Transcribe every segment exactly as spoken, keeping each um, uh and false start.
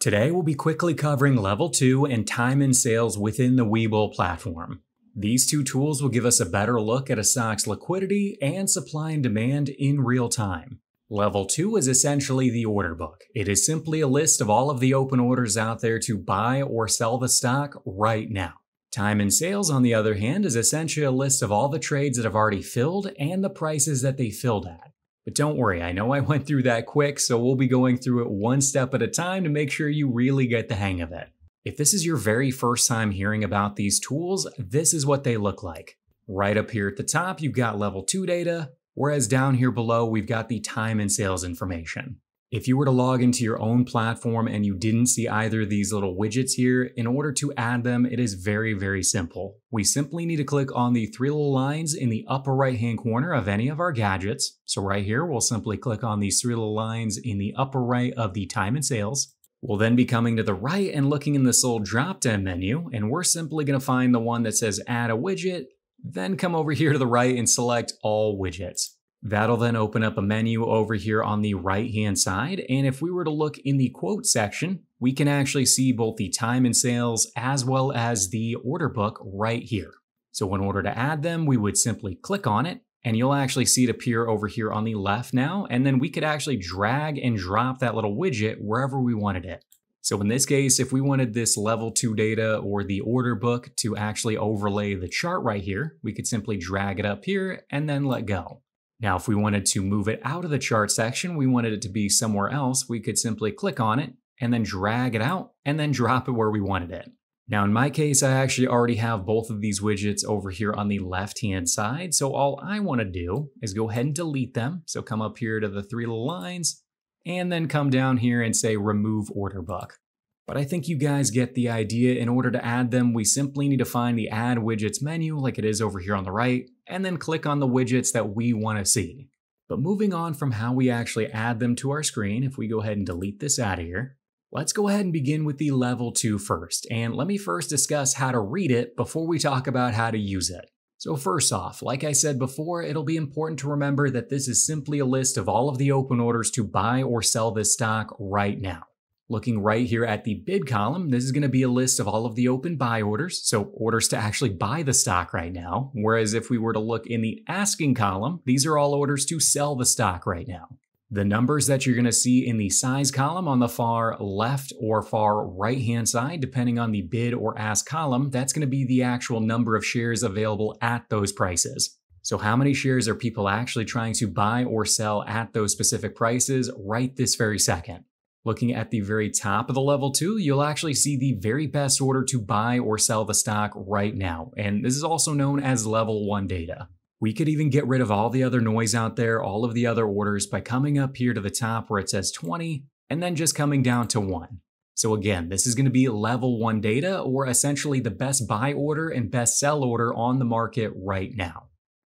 Today, we'll be quickly covering Level two and Time and Sales within the Webull platform. These two tools will give us a better look at a stock's liquidity and supply and demand in real time. Level two is essentially the order book. It is simply a list of all of the open orders out there to buy or sell the stock right now. Time and Sales, on the other hand, is essentially a list of all the trades that have already filled and the prices that they filled at. But don't worry, I know I went through that quick, so we'll be going through it one step at a time to make sure you really get the hang of it. If this is your very first time hearing about these tools, this is what they look like. Right up here at the top, you've got level two data, whereas down here below, we've got the time and sales information. If you were to log into your own platform and you didn't see either of these little widgets here, in order to add them, it is very, very simple. We simply need to click on the three little lines in the upper right-hand corner of any of our gadgets. So right here, we'll simply click on these three little lines in the upper right of the time and sales. We'll then be coming to the right and looking in this little drop-down menu, and we're simply gonna find the one that says add a widget, then come over here to the right and select all widgets. That'll then open up a menu over here on the right-hand side, and if we were to look in the quote section, we can actually see both the time and sales as well as the order book right here. So in order to add them, we would simply click on it, and you'll actually see it appear over here on the left now, and then we could actually drag and drop that little widget wherever we wanted it. So in this case, if we wanted this level two data or the order book to actually overlay the chart right here, we could simply drag it up here and then let go. Now, if we wanted to move it out of the chart section, we wanted it to be somewhere else, we could simply click on it and then drag it out and then drop it where we wanted it. Now, in my case, I actually already have both of these widgets over here on the left-hand side. So all I wanna do is go ahead and delete them. So come up here to the three little lines and then come down here and say remove order book. But I think you guys get the idea. In order to add them, we simply need to find the Add Widgets menu like it is over here on the right, and then click on the widgets that we want to see. But moving on from how we actually add them to our screen, if we go ahead and delete this out of here, let's go ahead and begin with the level two first. And let me first discuss how to read it before we talk about how to use it. So first off, like I said before, it'll be important to remember that this is simply a list of all of the open orders to buy or sell this stock right now. Looking right here at the bid column, this is gonna be a list of all of the open buy orders, so orders to actually buy the stock right now. Whereas if we were to look in the asking column, these are all orders to sell the stock right now. The numbers that you're gonna see in the size column on the far left or far right-hand side, depending on the bid or ask column, that's gonna be the actual number of shares available at those prices. So how many shares are people actually trying to buy or sell at those specific prices right this very second? Looking at the very top of the level two, you'll actually see the very best order to buy or sell the stock right now. And this is also known as level one data. We could even get rid of all the other noise out there, all of the other orders, by coming up here to the top where it says twenty, and then just coming down to one. So again, this is gonna be level one data, or essentially the best buy order and best sell order on the market right now.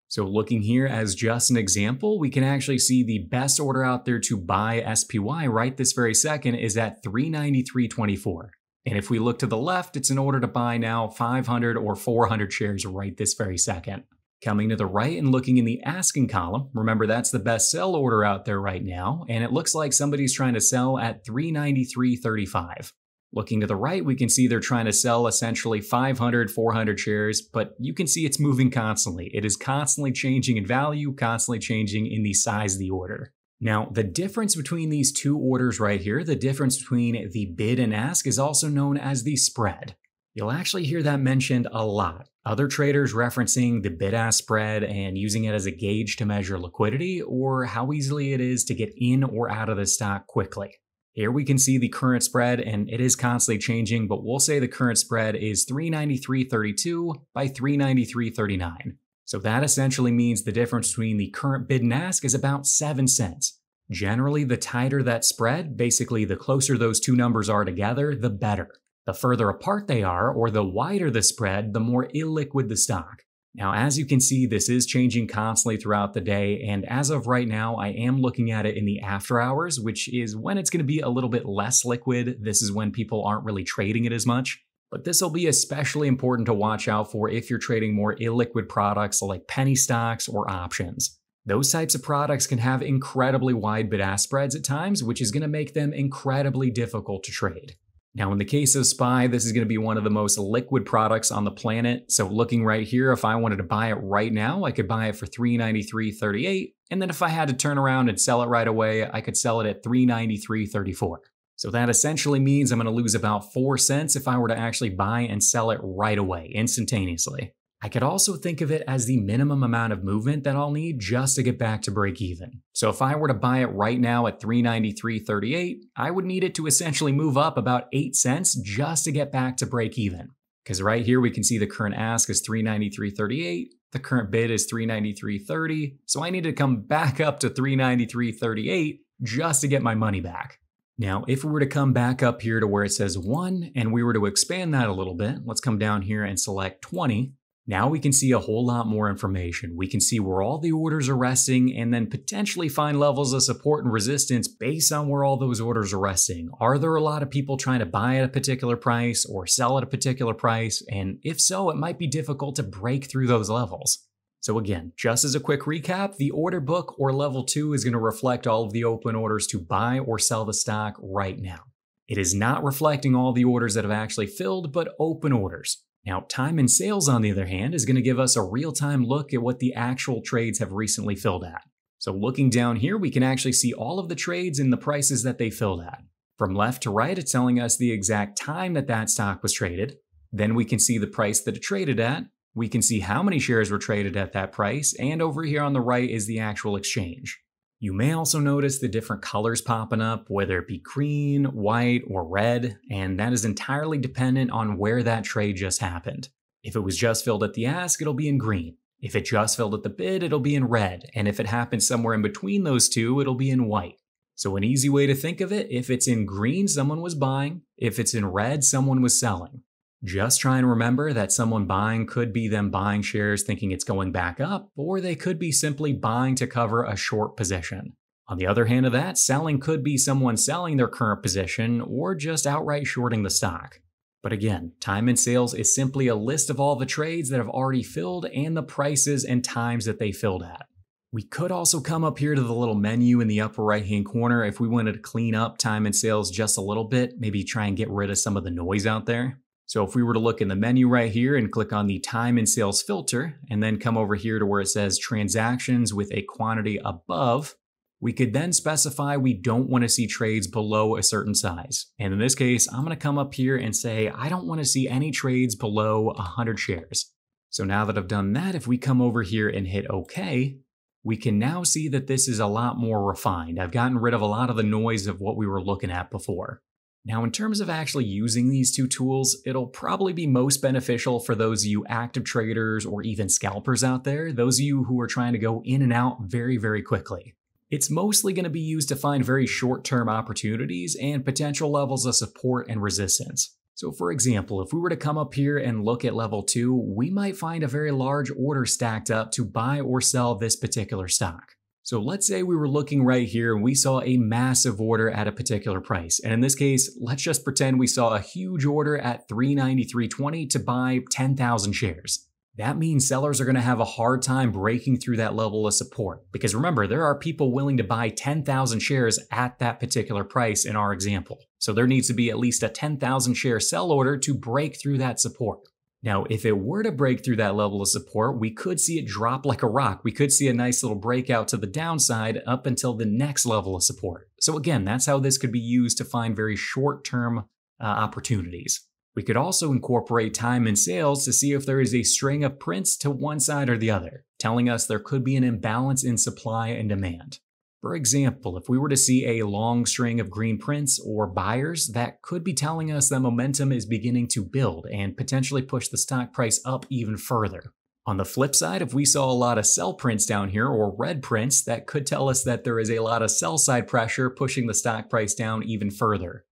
So looking here as just an example, we can actually see the best order out there to buy S P Y right this very second is at three ninety-three twenty-four. And if we look to the left, it's an order to buy now five hundred or four hundred shares right this very second. Coming to the right and looking in the asking column, remember that's the best sell order out there right now, and it looks like somebody's trying to sell at three ninety-three thirty-five. Looking to the right, we can see they're trying to sell essentially five hundred, four hundred shares, but you can see it's moving constantly. It is constantly changing in value, constantly changing in the size of the order. Now, the difference between these two orders right here, the difference between the bid and ask, is also known as the spread. You'll actually hear that mentioned a lot. Other traders referencing the bid-ask spread and using it as a gauge to measure liquidity or how easily it is to get in or out of the stock quickly. Here we can see the current spread, and it is constantly changing, but we'll say the current spread is three ninety-three thirty-two by three ninety-three thirty-nine. So that essentially means the difference between the current bid and ask is about seven cents. Generally, the tighter that spread, basically the closer those two numbers are together, the better. The further apart they are, or the wider the spread, the more illiquid the stock. Now, as you can see, this is changing constantly throughout the day, and as of right now, I am looking at it in the after hours, which is when it's going to be a little bit less liquid. This is when people aren't really trading it as much, but this will be especially important to watch out for if you're trading more illiquid products like penny stocks or options. Those types of products can have incredibly wide bid-ask spreads at times, which is going to make them incredibly difficult to trade. Now, in the case of S P Y, this is going to be one of the most liquid products on the planet. So looking right here, if I wanted to buy it right now, I could buy it for three ninety-three thirty-eight. And then if I had to turn around and sell it right away, I could sell it at three ninety-three thirty-four. So that essentially means I'm going to lose about four cents if I were to actually buy and sell it right away, instantaneously. I could also think of it as the minimum amount of movement that I'll need just to get back to break even. So if I were to buy it right now at three ninety-three thirty-eight, I would need it to essentially move up about eight cents just to get back to break even. Because right here we can see the current ask is three ninety-three thirty-eight, the current bid is three ninety-three thirty, so I need to come back up to three ninety-three thirty-eight just to get my money back. Now, if we were to come back up here to where it says one and we were to expand that a little bit, let's come down here and select twenty. Now we can see a whole lot more information. We can see where all the orders are resting and then potentially find levels of support and resistance based on where all those orders are resting. Are there a lot of people trying to buy at a particular price or sell at a particular price? And if so, it might be difficult to break through those levels. So again, just as a quick recap, the order book or level two is going to reflect all of the open orders to buy or sell the stock right now. It is not reflecting all the orders that have actually filled, but open orders. Now, time and sales, on the other hand, is going to give us a real-time look at what the actual trades have recently filled at. So looking down here, we can actually see all of the trades and the prices that they filled at. From left to right, it's telling us the exact time that that stock was traded. Then we can see the price that it traded at. We can see how many shares were traded at that price. And over here on the right is the actual exchange. You may also notice the different colors popping up, whether it be green, white, or red, and that is entirely dependent on where that trade just happened. If it was just filled at the ask, it'll be in green. If it just filled at the bid, it'll be in red. And if it happens somewhere in between those two, it'll be in white. So an easy way to think of it, if it's in green, someone was buying. If it's in red, someone was selling. Just try and remember that someone buying could be them buying shares thinking it's going back up, or they could be simply buying to cover a short position. On the other hand of that, selling could be someone selling their current position or just outright shorting the stock. But again, time and sales is simply a list of all the trades that have already filled and the prices and times that they filled at. We could also come up here to the little menu in the upper right hand corner if we wanted to clean up time and sales just a little bit, maybe try and get rid of some of the noise out there. So if we were to look in the menu right here and click on the time and sales filter, and then come over here to where it says transactions with a quantity above, we could then specify we don't want to see trades below a certain size. And in this case, I'm going to come up here and say, I don't want to see any trades below one hundred shares. So now that I've done that, if we come over here and hit OK, we can now see that this is a lot more refined. I've gotten rid of a lot of the noise of what we were looking at before. Now, in terms of actually using these two tools, it'll probably be most beneficial for those of you active traders or even scalpers out there, those of you who are trying to go in and out very, very quickly. It's mostly going to be used to find very short-term opportunities and potential levels of support and resistance. So for example, if we were to come up here and look at level two, we might find a very large order stacked up to buy or sell this particular stock. So let's say we were looking right here and we saw a massive order at a particular price. And in this case, let's just pretend we saw a huge order at three ninety-three twenty to buy ten thousand shares. That means sellers are going to have a hard time breaking through that level of support. Because remember, there are people willing to buy ten thousand shares at that particular price in our example. So there needs to be at least a ten thousand share sell order to break through that support. Now, if it were to break through that level of support, we could see it drop like a rock. We could see a nice little breakout to the downside up until the next level of support. So again, that's how this could be used to find very short-term uh, opportunities. We could also incorporate time and sales to see if there is a string of prints to one side or the other, telling us there could be an imbalance in supply and demand. For example, if we were to see a long string of green prints or buyers, that could be telling us that momentum is beginning to build and potentially push the stock price up even further. On the flip side, if we saw a lot of sell prints down here or red prints, that could tell us that there is a lot of sell side pressure pushing the stock price down even further.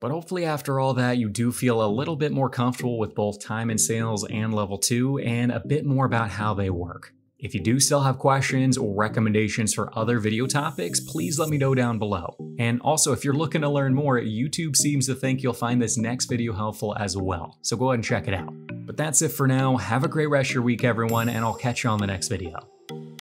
But hopefully after all that, you do feel a little bit more comfortable with both time and sales and level two and a bit more about how they work. If you do still have questions or recommendations for other video topics, please let me know down below. And also, if you're looking to learn more, YouTube seems to think you'll find this next video helpful as well. So go ahead and check it out. But that's it for now. Have a great rest of your week, everyone, and I'll catch you on the next video.